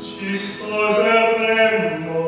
Ci sposeremo